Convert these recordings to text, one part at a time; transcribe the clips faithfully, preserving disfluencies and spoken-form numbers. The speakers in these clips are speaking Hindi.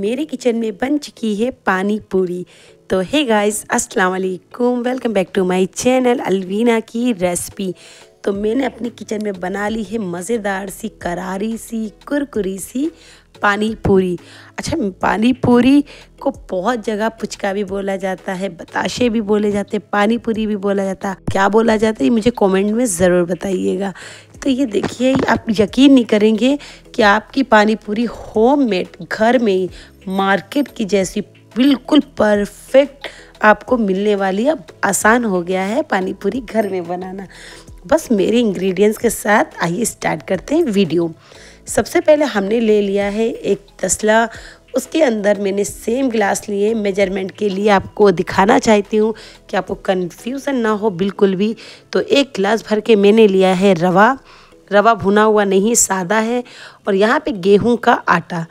मेरे किचन में बन चुकी है पानी पूरी। तो हे गाइस, अस्सलाम वालेकुम, welcome back to my channel Alveena की रेसिपी। तो मैंने अपने किचन में बना ली है मज़ेदार सी, करारी सी, कुरकुरी सी पानी पूरी। अच्छा, पानी पूरी को बहुत जगह पुचका भी बोला जाता है, बताशे भी बोले जाते हैं, पानी पूरी भी बोला जाता है, क्या बोला जाता है ये मुझे कमेंट में ज़रूर बताइएगा। तो ये देखिए, आप यकीन नहीं करेंगे कि आपकी पानी पूरी होममेड, घर में ही, मार्केट की जैसी बिल्कुल परफेक्ट आपको मिलने वाली। अब आसान हो गया है पानी पूरी घर में बनाना। बस मेरे इंग्रेडिएंट्स के साथ आइए स्टार्ट करते हैं वीडियो। सबसे पहले हमने ले लिया है एक तसला, उसके अंदर मैंने सेम ग्लास लिए मेजरमेंट के लिए। आपको दिखाना चाहती हूँ कि आपको कन्फ्यूज़न ना हो बिल्कुल भी। तो एक गिलास भर के मैंने लिया है रवा, रवा भुना हुआ नहीं, सादा है। और यहाँ पे गेहूँ का आटा।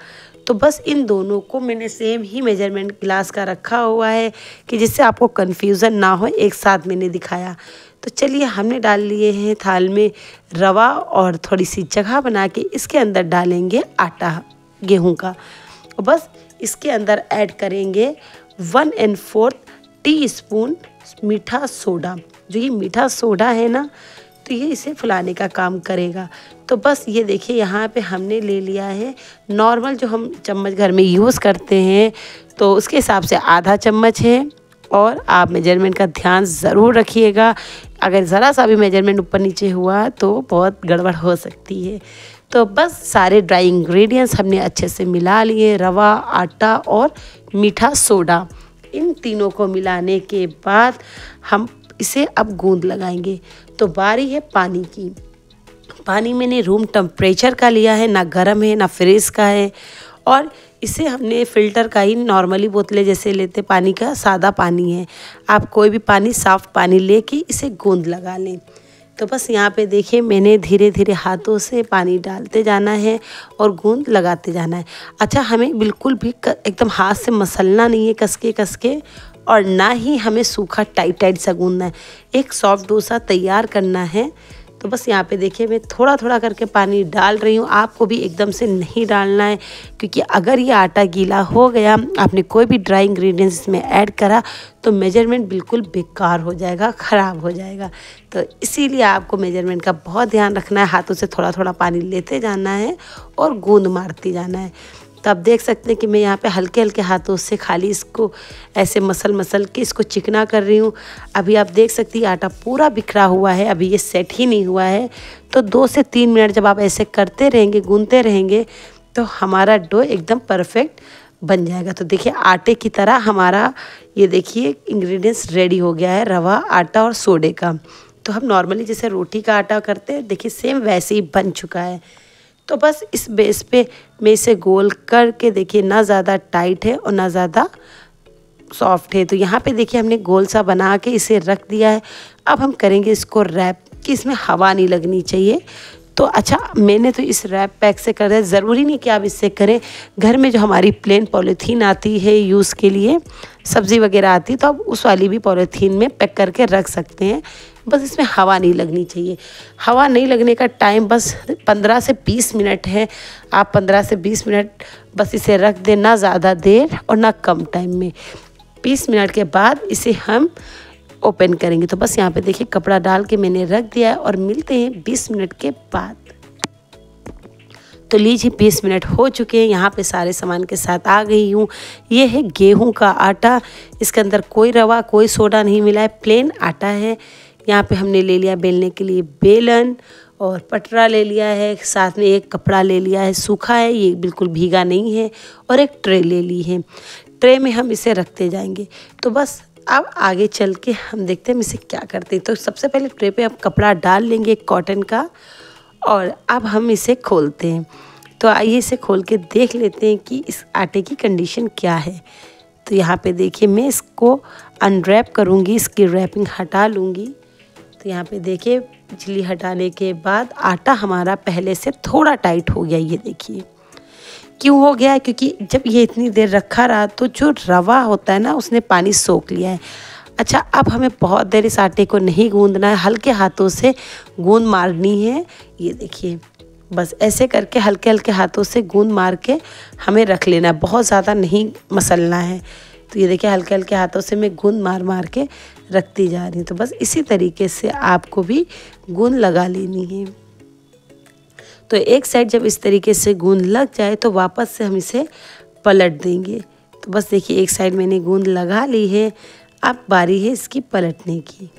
तो बस इन दोनों को मैंने सेम ही मेजरमेंट गिलास का रखा हुआ है कि जिससे आपको कन्फ्यूज़न ना हो, एक साथ मैंने दिखाया। तो चलिए, हमने डाल लिए हैं थाल में रवा और थोड़ी सी जगह बना के इसके अंदर डालेंगे आटा गेहूँ का। और बस इसके अंदर ऐड करेंगे one and fourth teaspoon मीठा सोडा। जो ये मीठा सोडा है ना, तो ये इसे फुलाने का काम करेगा। तो बस ये देखिए, यहाँ पे हमने ले लिया है नॉर्मल जो हम चम्मच घर में यूज़ करते हैं, तो उसके हिसाब से आधा चम्मच है। और आप मेजरमेंट का ध्यान ज़रूर रखिएगा, अगर ज़रा सा भी मेजरमेंट ऊपर नीचे हुआ तो बहुत गड़बड़ हो सकती है। तो बस सारे ड्राई इंग्रेडिएंट्स हमने अच्छे से मिला लिए, रवा, आटा और मीठा सोडा। इन तीनों को मिलाने के बाद हम इसे अब गूंद लगाएंगे। तो बारी है पानी की। पानी मैंने रूम टेम्परेचर का लिया है, ना गर्म है ना फ्रिज का है। और इसे हमने फ़िल्टर का ही, नॉर्मली बोतलें जैसे लेते पानी का, सादा पानी है। आप कोई भी पानी, साफ़ पानी लेके इसे गूंद लगा लें। तो बस यहाँ पे देखिए, मैंने धीरे धीरे हाथों से पानी डालते जाना है और गूंद लगाते जाना है। अच्छा, हमें बिल्कुल भी एकदम हाथ से मसलना नहीं है कस के कस के, और ना ही हमें सूखा टाइट टाइट सा गूंदना है। एक सॉफ्ट डोसा तैयार करना है। तो बस यहाँ पे देखिए, मैं थोड़ा थोड़ा करके पानी डाल रही हूँ। आपको भी एकदम से नहीं डालना है, क्योंकि अगर ये आटा गीला हो गया, आपने कोई भी ड्राई इंग्रेडिएंट्स इसमें ऐड करा तो मेजरमेंट बिल्कुल बेकार हो जाएगा, ख़राब हो जाएगा। तो इसीलिए आपको मेजरमेंट का बहुत ध्यान रखना है। हाथों से थोड़ा थोड़ा पानी लेते जाना है और गूंद मारते जाना है। तो आप देख सकते हैं कि मैं यहाँ पे हल्के हल्के हाथों से खाली इसको ऐसे मसल मसल के इसको चिकना कर रही हूँ। अभी आप देख सकती हैं आटा पूरा बिखरा हुआ है, अभी ये सेट ही नहीं हुआ है। तो दो से तीन मिनट जब आप ऐसे करते रहेंगे, गूंथते रहेंगे, तो हमारा डो एकदम परफेक्ट बन जाएगा। तो देखिए, आटे की तरह हमारा ये देखिए इंग्रेडिएंट्स रेडी हो गया है, रवा, आटा और सोडे का। तो हम नॉर्मली जैसे रोटी का आटा करते हैं, देखिए सेम वैसे ही बन चुका है। तो बस इस बेस पे मैं इसे गोल करके, देखिए ना ज़्यादा टाइट है और ना ज़्यादा सॉफ्ट है। तो यहाँ पे देखिए, हमने गोल सा बना के इसे रख दिया है। अब हम करेंगे इसको रैप, कि इसमें हवा नहीं लगनी चाहिए। तो अच्छा, मैंने तो इस रैप पैक से कर दिया। ज़रूरी नहीं कि आप इससे करें, घर में जो हमारी प्लेन पॉलीथीन आती है यूज़ के लिए, सब्ज़ी वगैरह आती है, तो आप उस वाली भी पॉलीथीन में पैक करके रख सकते हैं। बस इसमें हवा नहीं लगनी चाहिए। हवा नहीं लगने का टाइम बस पंद्रह से बीस मिनट है। आप पंद्रह से बीस मिनट बस इसे रख दें, ना ज़्यादा देर और ना कम टाइम में। बीस मिनट के बाद इसे हम ओपन करेंगे। तो बस यहाँ पे देखिए, कपड़ा डाल के मैंने रख दिया है और मिलते हैं बीस मिनट के बाद। तो लीजिए, बीस मिनट हो चुके हैं। यहाँ पे सारे सामान के साथ आ गई हूँ। ये है गेहूँ का आटा, इसके अंदर कोई रवा, कोई सोडा नहीं मिला है, प्लेन आटा है। यहाँ पे हमने ले लिया बेलने के लिए बेलन और पटरा ले लिया है, साथ में एक कपड़ा ले लिया है, सूखा है, ये बिल्कुल भीगा नहीं है, और एक ट्रे ले ली है। ट्रे में हम इसे रखते जाएंगे। तो बस अब आगे चल के हम देखते हैं हम इसे क्या करते हैं। तो सबसे पहले ट्रे पे आप कपड़ा डाल लेंगे कॉटन का, और अब हम इसे खोलते हैं। तो आइए इसे खोल के देख लेते हैं कि इस आटे की कंडीशन क्या है। तो यहाँ पे देखिए, मैं इसको अनरैप करूँगी, इसकी रैपिंग हटा लूँगी। तो यहाँ पे देखिए, बिजली हटाने के बाद आटा हमारा पहले से थोड़ा टाइट हो गया। ये देखिए क्यों हो गया, क्योंकि जब ये इतनी देर रखा रहा तो जो रवा होता है ना, उसने पानी सोख लिया है। अच्छा, अब हमें बहुत देर इस आटे को नहीं गूंदना है, हल्के हाथों से गूंद मारनी है। ये देखिए, बस ऐसे करके हल्के हल्के हाथों से गूंद मार के हमें रख लेना है, बहुत ज़्यादा नहीं मसलना है। तो ये देखिए हल्के हल्के हाथों से मैं गूंद मार मार के रखती जा रही हूँ। तो बस इसी तरीके से आपको भी गूंद लगा लेनी है। तो एक साइड जब इस तरीके से गूंद लग जाए तो वापस से हम इसे पलट देंगे। तो बस देखिए एक साइड मैंने गूंद लगा ली है, अब बारी है इसकी पलटने की।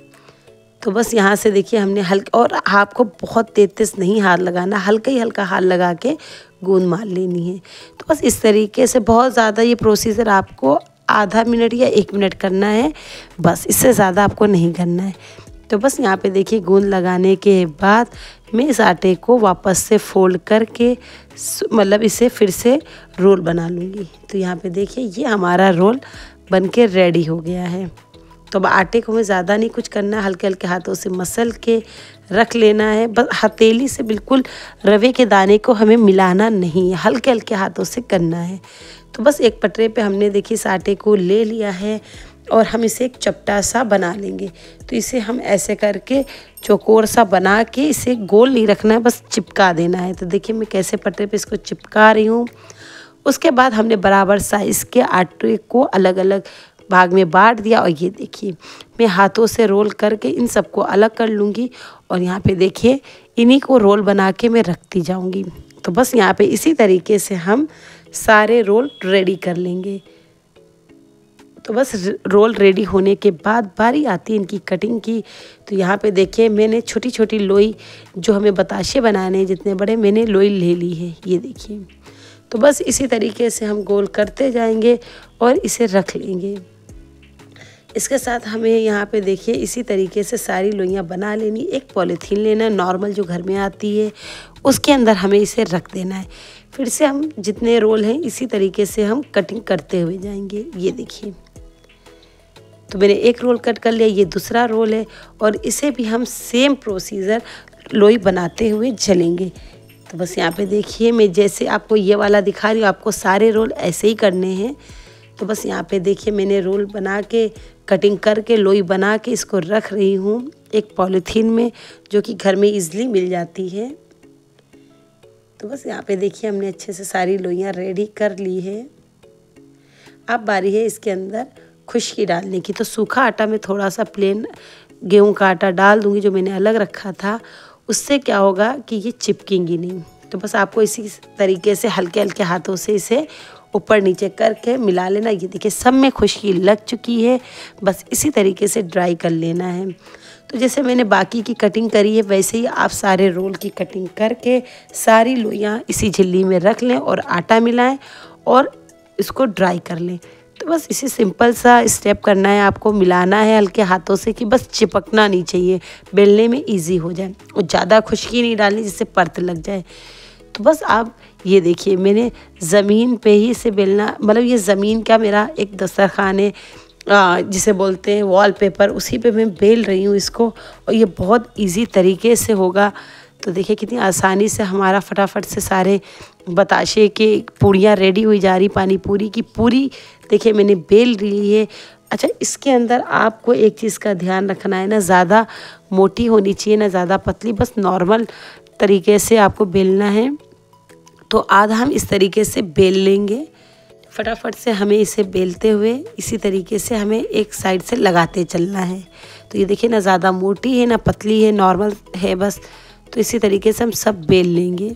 तो बस यहाँ से देखिए हमने हल्का, और आपको बहुत तेज तेज नहीं हाथ लगाना, हल्का ही हल्का हाथ लगा के गूंद मार लेनी है। तो बस इस तरीके से बहुत ज़्यादा ये प्रोसीजर आपको आधा मिनट या एक मिनट करना है, बस इससे ज़्यादा आपको नहीं करना है। तो बस यहाँ पे देखिए गूंद लगाने के बाद मैं इस आटे को वापस से फोल्ड करके मतलब इसे फिर से रोल बना लूँगी। तो यहाँ पे देखिए ये हमारा रोल बनके रेडी हो गया है। तो अब आटे को हमें ज़्यादा नहीं कुछ करना, हल्के हल्के हाथों से मसल के रख लेना है। बस हथेली से बिल्कुल रवे के दाने को हमें मिलाना नहीं है, हल्के हल्के हाथों से करना है। तो बस एक पटरे पे हमने देखिए इस आटे को ले लिया है और हम इसे एक चपटा सा बना लेंगे। तो इसे हम ऐसे करके चौकोर सा बना के, इसे गोल नहीं रखना है, बस चिपका देना है। तो देखिए मैं कैसे पटरे पे इसको चिपका रही हूँ। उसके बाद हमने बराबर साइज़ के आटे को अलग अलग भाग में बांट दिया। और ये देखिए मैं हाथों से रोल करके इन सबको अलग कर लूँगी और यहाँ पे देखिए इन्हीं को रोल बना के मैं रखती जाऊँगी। तो बस यहाँ पे इसी तरीके से हम सारे रोल रेडी कर लेंगे। तो बस रोल रेडी होने के बाद बारी आती है इनकी कटिंग की। तो यहाँ पे देखिए मैंने छोटी छोटी लोई, जो हमें बताशे बनाने हैं जितने बड़े, मैंने लोई ले ली है, ये देखिए। तो बस इसी तरीके से हम गोल करते जाएंगे और इसे रख लेंगे। इसके साथ हमें यहाँ पे देखिए इसी तरीके से सारी लोइयाँ बना लेनी। एक पॉलीथीन लेना, नॉर्मल जो घर में आती है, उसके अंदर हमें इसे रख देना है। फिर से हम जितने रोल हैं इसी तरीके से हम कटिंग करते हुए जाएंगे। ये देखिए तो मैंने एक रोल कट कर लिया, ये दूसरा रोल है और इसे भी हम सेम प्रोसीजर लोई बनाते हुए चलेंगे। तो बस यहाँ पे देखिए मैं जैसे आपको ये वाला दिखा रही हूँ, आपको सारे रोल ऐसे ही करने हैं। तो बस यहाँ पे देखिए मैंने रोल बना के कटिंग करके लोई बना के इसको रख रही हूँ एक पॉलीथीन में, जो कि घर में इजली मिल जाती है। तो बस यहाँ पे देखिए हमने अच्छे से सारी लोइयाँ रेडी कर ली है। अब बारी है इसके अंदर खुशकी डालने की। तो सूखा आटा में थोड़ा सा प्लेन गेहूं का आटा डाल दूंगी, जो मैंने अलग रखा था। उससे क्या होगा कि ये चिपकेंगी नहीं। तो बस आपको इसी तरीके से हल्के हल्के हाथों से इसे ऊपर नीचे करके मिला लेना। ये देखिए सब में खुशकी लग चुकी है, बस इसी तरीके से ड्राई कर लेना है। तो जैसे मैंने बाकी की कटिंग करी है वैसे ही आप सारे रोल की कटिंग करके सारी लोइयाँ इसी झिल्ली में रख लें और आटा मिलाएं और इसको ड्राई कर लें। तो बस इसे सिंपल सा स्टेप करना है, आपको मिलाना है हल्के हाथों से कि बस चिपकना नहीं चाहिए, बेलने में इजी हो जाए और ज़्यादा खुशकी नहीं डालनी जिससे परत लग जाए। तो बस आप ये देखिए मैंने ज़मीन पे ही इसे बेलना, मतलब ये ज़मीन का मेरा एक दस्तरखान है जिसे बोलते हैं वॉलपेपर, उसी पे मैं बेल रही हूँ इसको और ये बहुत इजी तरीके से होगा। तो देखिए कितनी आसानी से हमारा फटाफट से सारे बताशे के पूड़ियाँ रेडी हुई जा रही, पानी पूरी की पूरी देखिए मैंने बेल ली है। अच्छा, इसके अंदर आपको एक चीज़ का ध्यान रखना है, ना ज़्यादा मोटी होनी चाहिए ना ज़्यादा पतली, बस नॉर्मल तरीके से आपको बेलना है। तो आधा हम इस तरीके से बेल लेंगे, फटाफट से हमें इसे बेलते हुए इसी तरीके से हमें एक साइड से लगाते चलना है। तो ये देखिए ना ज़्यादा मोटी है ना पतली है, नॉर्मल है बस। तो इसी तरीके से हम सब बेल लेंगे,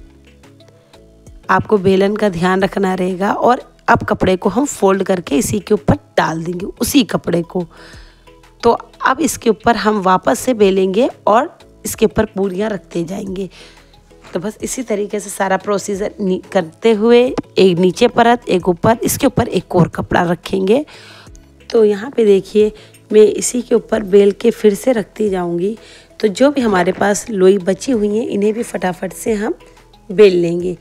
आपको बेलन का ध्यान रखना रहेगा। और अब कपड़े को हम फोल्ड करके इसी के ऊपर डाल देंगे, उसी कपड़े को। तो अब इसके ऊपर हम वापस से बेलेंगे और इसके ऊपर पूरियाँ रखते जाएंगे। तो बस इसी तरीके से सारा प्रोसीजर करते हुए एक नीचे परत एक ऊपर, इसके ऊपर एक और कपड़ा रखेंगे। तो यहाँ पे देखिए मैं इसी के ऊपर बेल के फिर से रखती जाऊँगी। तो जो भी हमारे पास लोई बची हुई हैं इन्हें भी फटाफट से हम बेल लेंगे।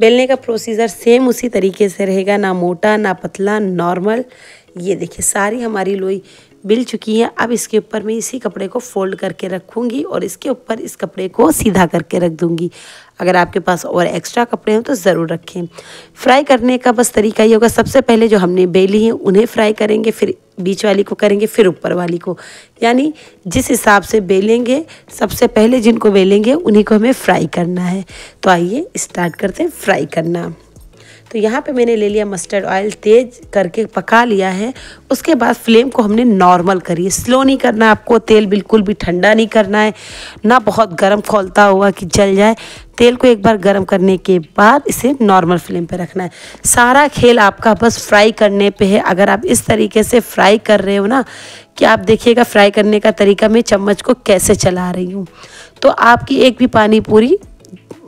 बेलने का प्रोसीजर सेम उसी तरीके से रहेगा, ना मोटा ना पतला, नॉर्मल। ये देखिए सारी हमारी लोई मिल चुकी है। अब इसके ऊपर मैं इसी कपड़े को फोल्ड करके रखूँगी और इसके ऊपर इस कपड़े को सीधा करके रख दूँगी। अगर आपके पास और एक्स्ट्रा कपड़े हों तो ज़रूर रखें। फ्राई करने का बस तरीका ये होगा, सबसे पहले जो हमने बेली हैं उन्हें फ्राई करेंगे, फिर बीच वाली को करेंगे, फिर ऊपर वाली को, यानी जिस हिसाब से बेलेंगे सबसे पहले जिनको बेलेंगे उन्हीं को हमें फ्राई करना है। तो आइए स्टार्ट करते हैं फ्राई करना। तो यहाँ पे मैंने ले लिया मस्टर्ड ऑयल, तेज़ करके पका लिया है। उसके बाद फ्लेम को हमने नॉर्मल करी है, स्लो नहीं करना आपको, तेल बिल्कुल भी ठंडा नहीं करना है, ना बहुत गर्म खौलता हुआ कि जल जाए। तेल को एक बार गर्म करने के बाद इसे नॉर्मल फ्लेम पे रखना है। सारा खेल आपका बस फ्राई करने पे है। अगर आप इस तरीके से फ्राई कर रहे हो ना, कि आप देखिएगा फ्राई करने का तरीका, मैं चम्मच को कैसे चला रही हूँ, तो आपकी एक भी पानी पूरी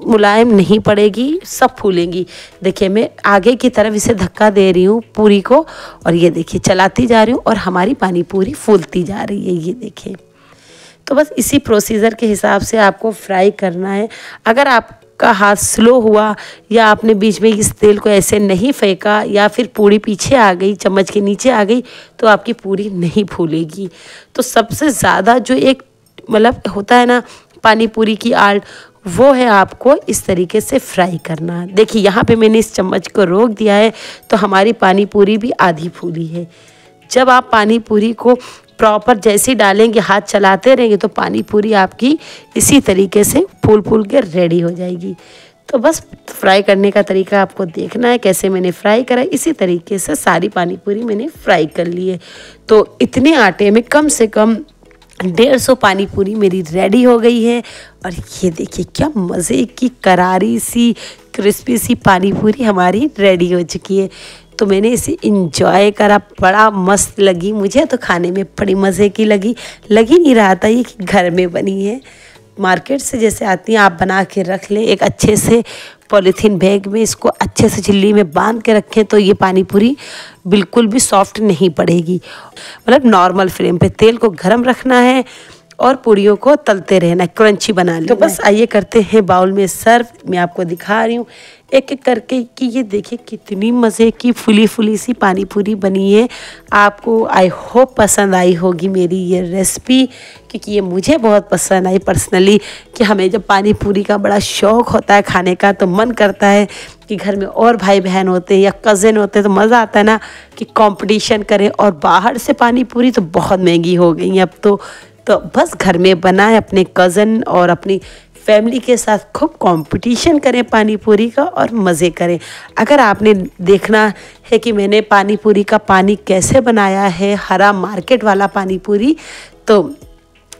मुलायम नहीं पड़ेगी, सब फूलेंगी। देखिए मैं आगे की तरफ इसे धक्का दे रही हूँ पूरी को, और ये देखिए चलाती जा रही हूँ और हमारी पानी पूरी फूलती जा रही है, ये देखिए। तो बस इसी प्रोसीजर के हिसाब से आपको फ्राई करना है। अगर आपका हाथ स्लो हुआ या आपने बीच में इस तेल को ऐसे नहीं फेंका या फिर पूरी पीछे आ गई, चम्मच के नीचे आ गई, तो आपकी पूरी नहीं फूलेगी। तो सबसे ज़्यादा जो एक मतलब होता है ना पानी पूरी की आर्ट, वो है आपको इस तरीके से फ्राई करना। देखिए यहाँ पे मैंने इस चम्मच को रोक दिया है, तो हमारी पानी पूरी भी आधी फूली है। जब आप पानी पूरी को प्रॉपर जैसे डालेंगे, हाथ चलाते रहेंगे, तो पानी पूरी आपकी इसी तरीके से फूल फूल के रेडी हो जाएगी। तो बस फ्राई करने का तरीका आपको देखना है, कैसे मैंने फ्राई करा, इसी तरीके से सारी पानी पूरी मैंने फ्राई कर ली है। तो इतने आटे में कम से कम डेढ़ सौ पानी पूरी मेरी रेडी हो गई है। और ये देखिए क्या मज़े की करारी सी क्रिस्पी सी पानी पूरी हमारी रेडी हो चुकी है। तो मैंने इसे इंजॉय करा, बड़ा मस्त लगी मुझे, तो खाने में बड़ी मज़े की लगी। लगी नहीं रहा था ये कि घर में बनी है। मार्केट से जैसे आती हैं आप बना के रख लें एक अच्छे से पॉलीथीन बैग में, इसको अच्छे से झिल्ली में बांध के रखें, तो ये पानी पूरी बिल्कुल भी सॉफ्ट नहीं पड़ेगी। मतलब नॉर्मल फ्लेम पे तेल को गर्म रखना है और पूड़ियों को तलते रहना, क्रंची बना लेना। तो बस आइए करते हैं बाउल में सर्व। मैं आपको दिखा रही हूँ एक एक करके कि ये देखिए कितनी मज़े की फुली फुली सी पानी पूरी बनी है। आपको आई होप पसंद आई होगी मेरी ये रेसिपी, क्योंकि ये मुझे बहुत पसंद आई पर्सनली, कि हमें जब पानी पूरी का बड़ा शौक़ होता है खाने का, तो मन करता है कि घर में और भाई बहन होते हैं या कज़न होते हैं, तो मज़ा आता है ना कि कॉम्पिटिशन करें। और बाहर से पानी पूरी तो बहुत महंगी हो गई है अब तो तो बस घर में बनाए, अपने कज़न और अपनी फैमिली के साथ खूब कंपटीशन करें पानी पूरी का और मज़े करें। अगर आपने देखना है कि मैंने पानी पूरी का पानी कैसे बनाया है, हरा मार्केट वाला पानी पूरी, तो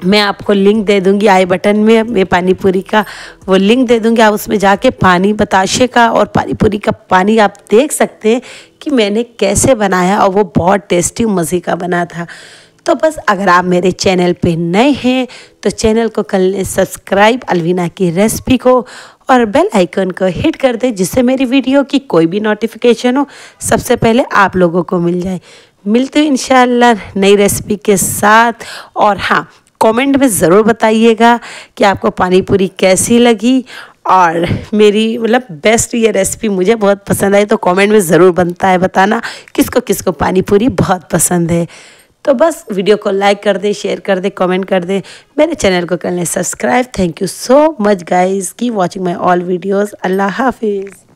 मैं आपको लिंक दे दूंगी आई बटन में, मैं पानी पूरी का वो लिंक दे दूंगी। आप उसमें जाके पानी बताशे का और पानी पूरी का पानी आप देख सकते हैं कि मैंने कैसे बनाया, और वो बहुत टेस्टी मज़े का बना था। तो बस अगर आप मेरे चैनल पे नए हैं तो चैनल को कर लें सब्सक्राइब, अलवीना की रेसिपी को, और बेल आइकन को हिट कर दें, जिससे मेरी वीडियो की कोई भी नोटिफिकेशन हो सबसे पहले आप लोगों को मिल जाए। मिलते हैं इंशाल्लाह नई रेसिपी के साथ। और हाँ, कमेंट में ज़रूर बताइएगा कि आपको पानी पूरी कैसी लगी, और मेरी मतलब बेस्ट ये रेसिपी मुझे बहुत पसंद आई, तो कमेंट में ज़रूर बनता है बताना किसको किसको पानी पूरी बहुत पसंद है। तो बस वीडियो को लाइक कर दें, शेयर कर दें, कमेंट कर दें, मेरे चैनल को कर लें subscribe. Thank you so much guys की वॉचिंग माई ऑल वीडियोज़। अल्लाह हाफिज़।